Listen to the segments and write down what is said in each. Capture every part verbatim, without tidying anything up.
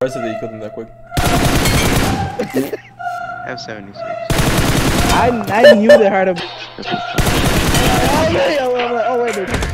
Why did he kill them that quick? F seventy-six. I I knew they had a. Oh wait, wait.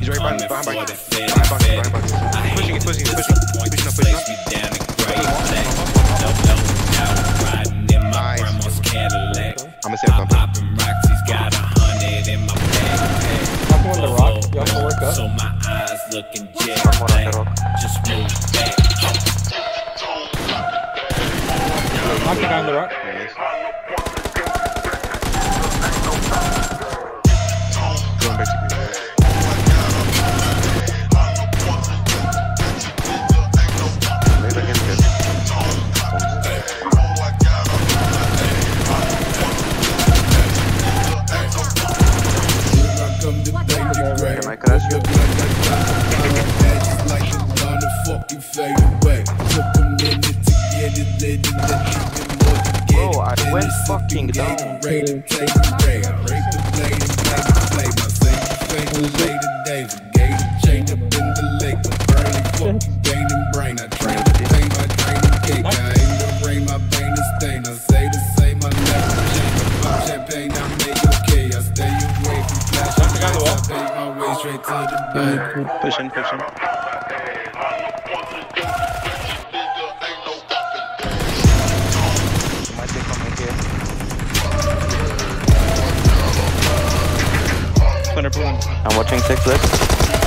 He's right behind me, behind me, behind me, behind me. Pushing it, pushing it, pushing it, pushing up, pushing up. I'm a safe dump. I'm going to rock, y'all can work up. So my eyes looking jet black, just move back. I'm knocking down the rock. Going back to me. Bro, I went fucking down. Pushing, pushing. I'm watching Sixless.